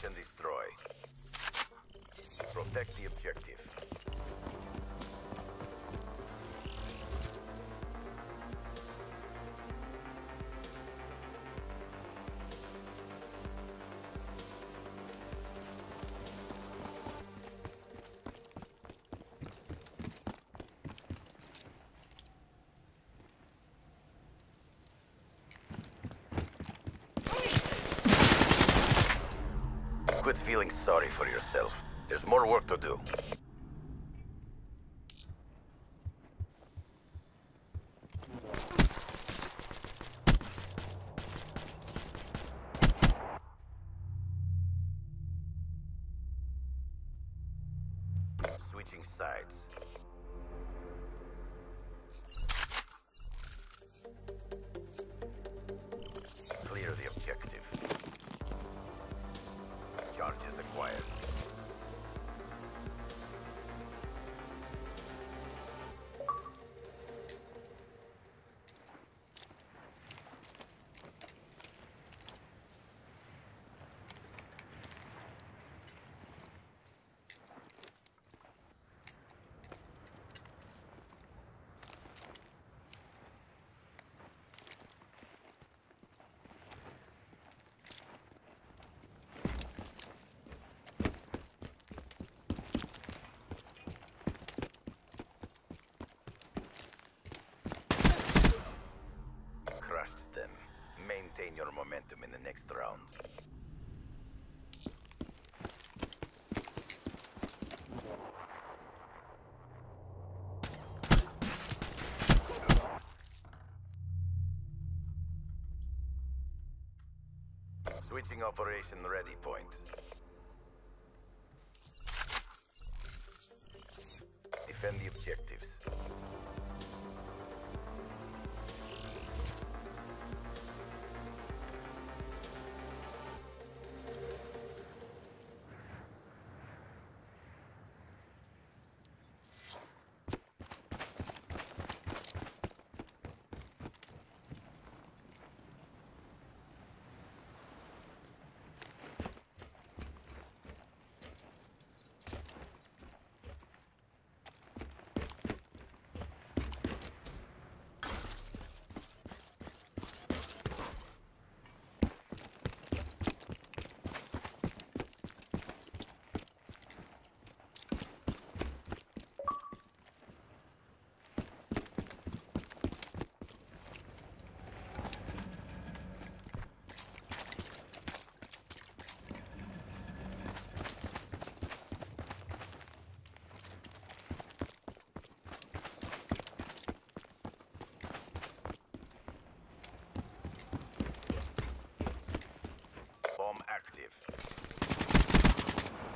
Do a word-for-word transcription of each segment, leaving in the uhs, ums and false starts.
Search and destroy. Protect the objective. Quit feeling sorry for yourself. There's more work to do. Switching sides. Clear the objective. Charges acquired. Crushed them. Maintain your momentum in the next round. Switching operation ready point. Defend the objectives.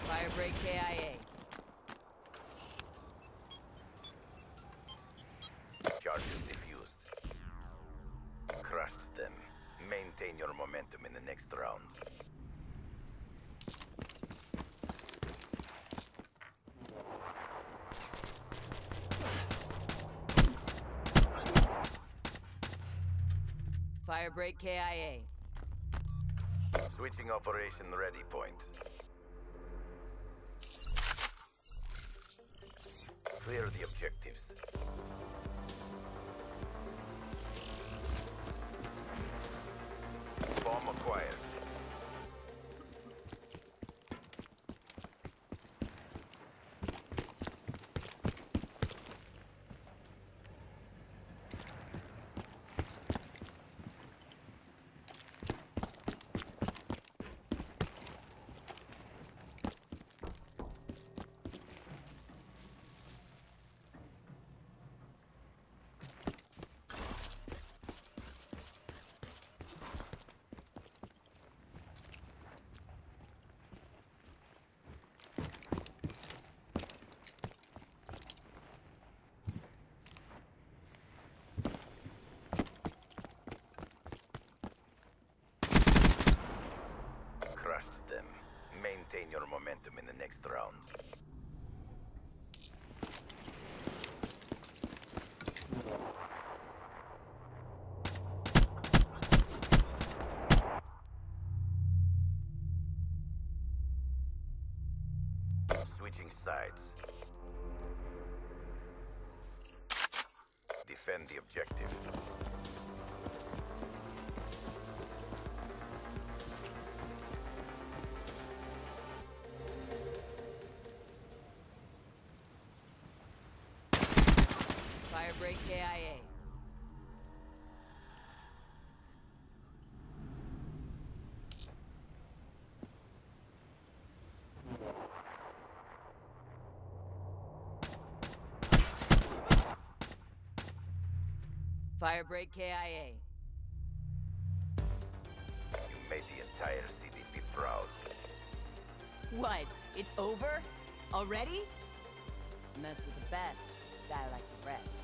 Firebreak K I A. Charges diffused. Crushed them. Maintain your momentum in the next round. Firebreak K I A. Switching operation ready point. Clear the objectives. Bomb acquired. Crushed them. Maintain your momentum in the next round. Engaging sides. Defend the objective. Firebreak K I A. Firebreak K I A. You made the entire C D P proud. What? It's over? Already? Mess with the best, die like the rest.